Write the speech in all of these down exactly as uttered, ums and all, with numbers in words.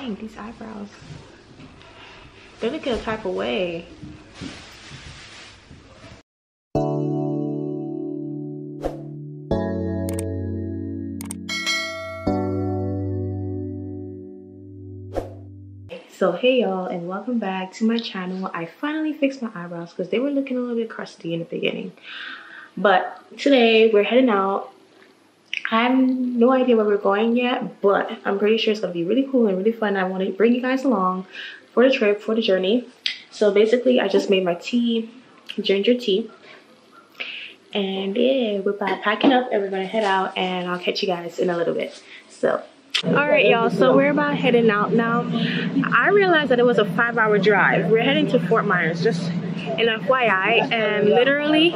Dang, these eyebrows. They're looking a type of way. So hey y'all, and welcome back to my channel. I finally fixed my eyebrows because they were looking a little bit crusty in the beginning. But today we're heading out. I have no idea where we're going yet, but I'm pretty sure it's going to be really cool and really fun. I want to bring you guys along for the trip, for the journey. So basically, I just made my tea, ginger tea. And yeah, we're about to pack it up and we're going to head out, and I'll catch you guys in a little bit. So, alright y'all, so we're about heading out now. I realized that it was a five hour drive. We're heading to Fort Myers, just an F Y I, and literally,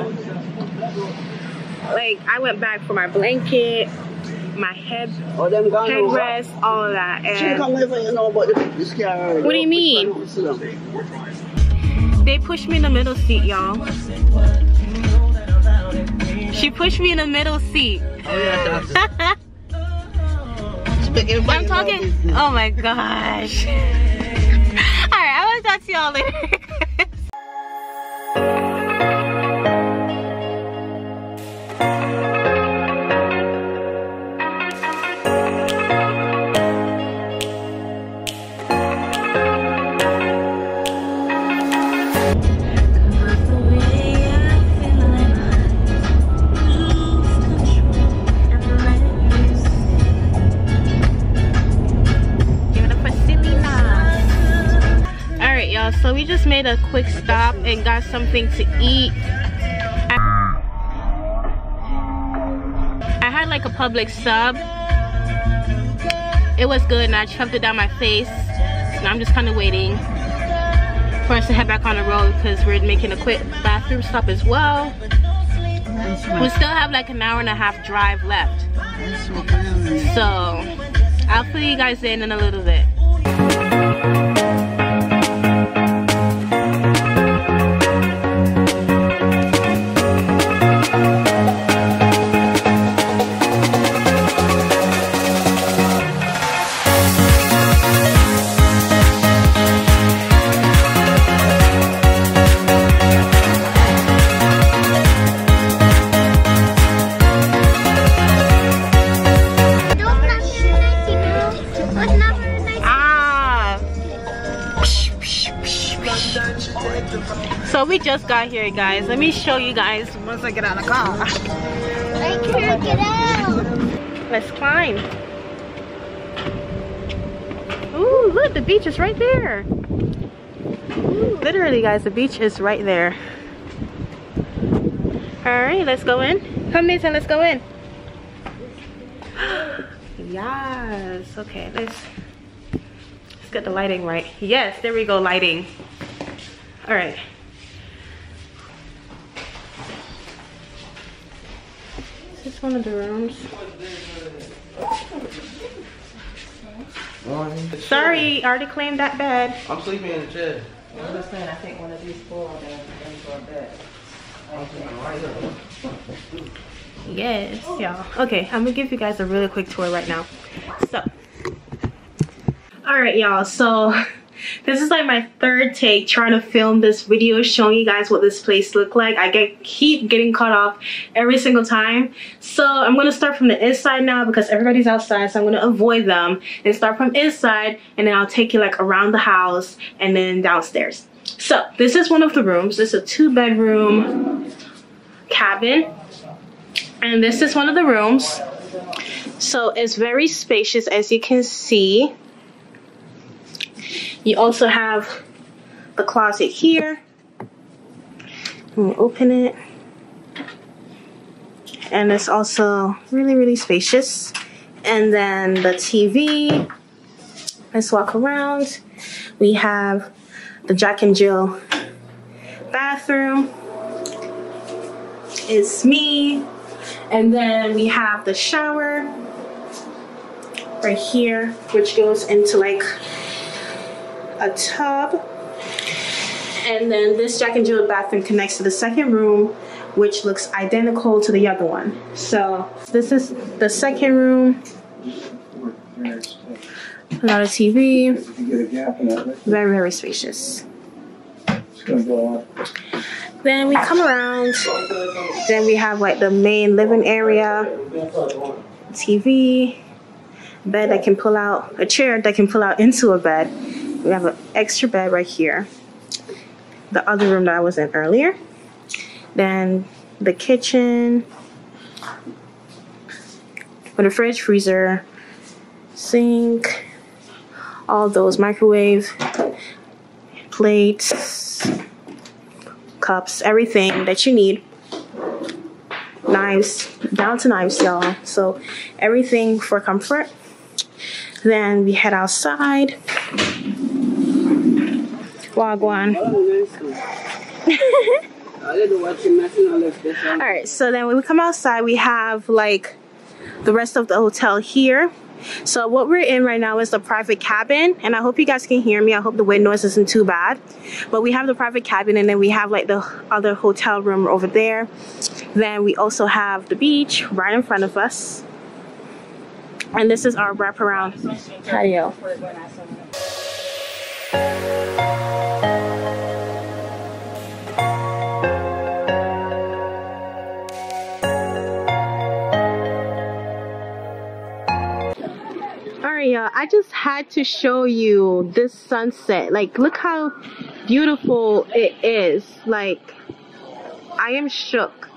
like, I went back for my blanket, my head, headrest, all of that. And what do you mean? They pushed me in the middle seat, y'all. She pushed me in the middle seat. Oh yeah. I'm talking. Oh my gosh. All right, I will talk to y'all later. So we just made a quick stop and got something to eat. I had like a Publix sub. It was good and I shoved it down my face. And I'm just kind of waiting for us to head back on the road because we're making a quick bathroom stop as well. We still have like an hour and a half drive left. So I'll fill you guys in in a little bit. So we just got here, guys. Let me show you guys once I get out of the car. I can't get out. Let's climb. Ooh, look, the beach is right there. Ooh, literally, guys, the beach is right there. All right, let's go in. Come, Nathan, let's go in. Yes. Okay, let's let's get the lighting right. Yes, there we go, lighting. All right. This is one of the rooms. Sorry, I already claimed that bed. I'm sleeping in the chair. I'm just saying, I think one of these four of them is going to bed. Yes, y'all. Okay, I'm gonna give you guys a really quick tour right now. So, all right, y'all. So. This is like my third take trying to film this video, showing you guys what this place looked like. I get keep getting cut off every single time. So I'm going to start from the inside now because everybody's outside. So I'm going to avoid them and start from inside. And then I'll take you like around the house and then downstairs. So this is one of the rooms. This is a two bedroom cabin. And this is one of the rooms. So it's very spacious, as you can see. You also have the closet here. Let me open it. And it's also really, really spacious. And then the T V. Let's walk around. We have the Jack and Jill bathroom. It's me. And then we have the shower right here, which goes into like a tub. And then this Jack and Jill bathroom connects to the second room, which looks identical to the other one. So this is the second room. A lot of T V. Very, very spacious. Then we come around. Then we have like the main living area. T V. Bed that can pull out. A chair that can pull out into a bed. We have an extra bed right here. The other room that I was in earlier. Then the kitchen. With a fridge, freezer, sink, all those, microwave, plates, cups, everything that you need. Knives, down to knives, y'all. So everything for comfort. Then we head outside. Wagwan. All right, so then when we come outside, we have like the rest of the hotel here. So what we're in right now is the private cabin, and I hope you guys can hear me. I hope the wind noise isn't too bad. But we have the private cabin, and then we have like the other hotel room over there. Then we also have the beach right in front of us, and this is our wraparound patio. I just had to show you this sunset. Like, look how beautiful it is. Like, I am shook.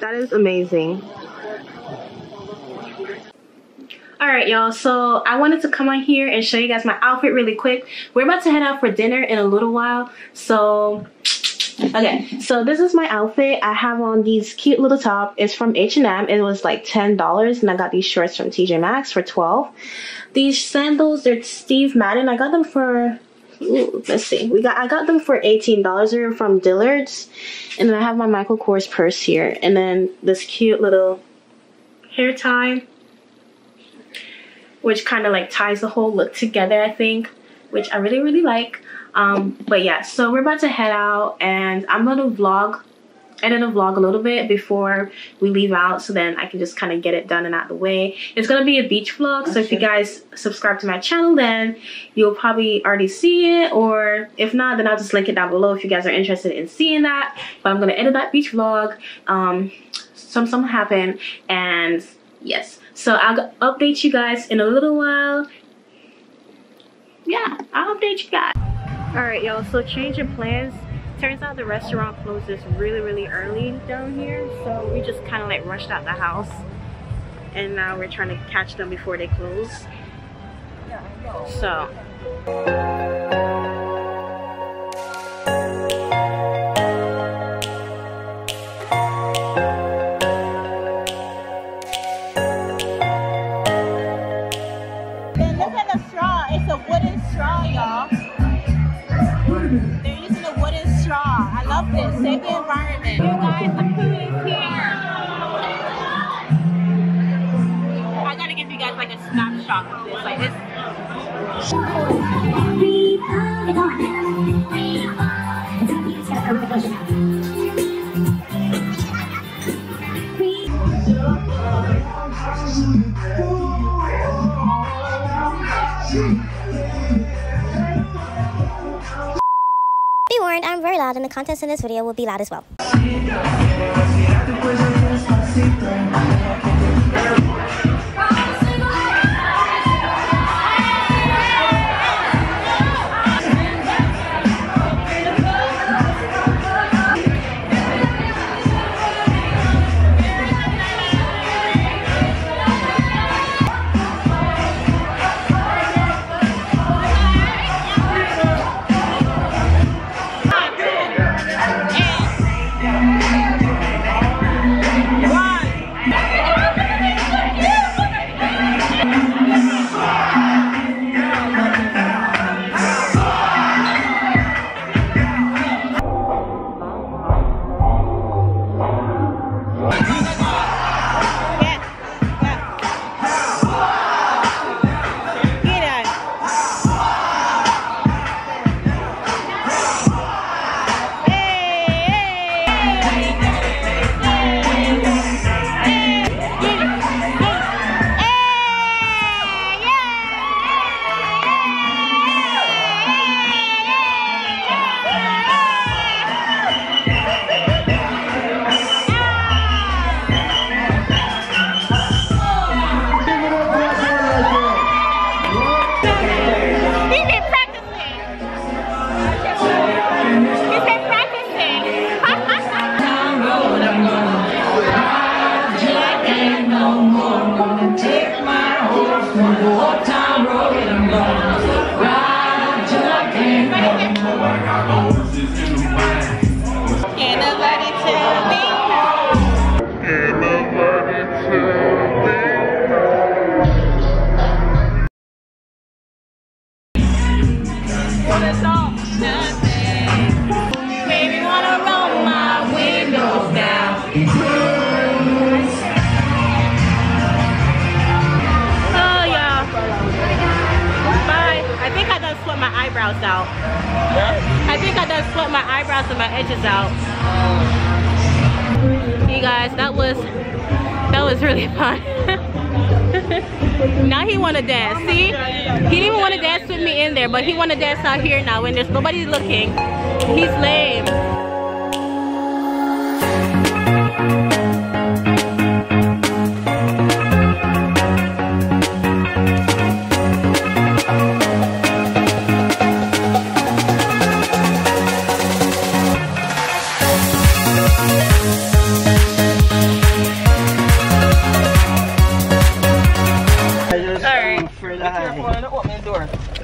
That is amazing. All right, y'all, so I wanted to come on here and show you guys my outfit really quick. We're about to head out for dinner in a little while, so okay, so this is my outfit. I have on these cute little top. It's from H and M. It was like ten dollars, and I got these shorts from T J Maxx for twelve dollars. These sandals, they're Steve Madden. I got them for, ooh, let's see. We got I got them for eighteen dollars. They were from Dillard's. And then I have my Michael Kors purse here. And then this cute little hair tie, which kind of like ties the whole look together, I think, which I really, really like. Um, but yeah, so we're about to head out, and I'm gonna vlog, edit a vlog a little bit before we leave out, so then I can just kind of get it done and out of the way. It's gonna be a beach vlog, so if you guys subscribe to my channel, then you'll probably already see it, or if not, then I'll just link it down below if you guys are interested in seeing that. But I'm gonna edit that beach vlog. Um, some something happened, and yes, so I'll update you guys in a little while. Yeah, I'll update you guys. All right, y'all, so change of plans. Turns out the restaurant closes really, really early down here, so we just kind of like rushed out the house, and now we're trying to catch them before they close. So. Save the environment. You guys, the food is here. I gotta give you guys like a snapshot of this. Like this. Be warned, I'm very loud, and the contents in this video will be loud as well. Yeah. Out. I think I done swept my eyebrows and my edges out. You guys, that was that was really fun. Now he wanna dance. See, he didn't even wanna dance with me in there, but he wanna dance out here now when there's nobody looking. He's lame.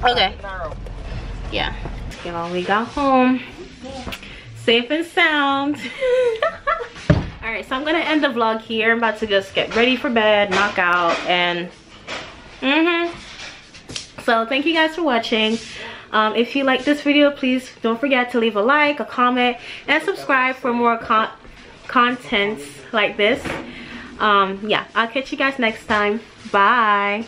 Okay. Yeah. You know, we got home safe and sound. All right, so I'm gonna end the vlog here. I'm about to just get ready for bed, knock out, and mm-hmm. So thank you guys for watching. Um, if you like this video, please don't forget to leave a like, a comment, and subscribe for more con contents like this. Um, yeah, I'll catch you guys next time. Bye.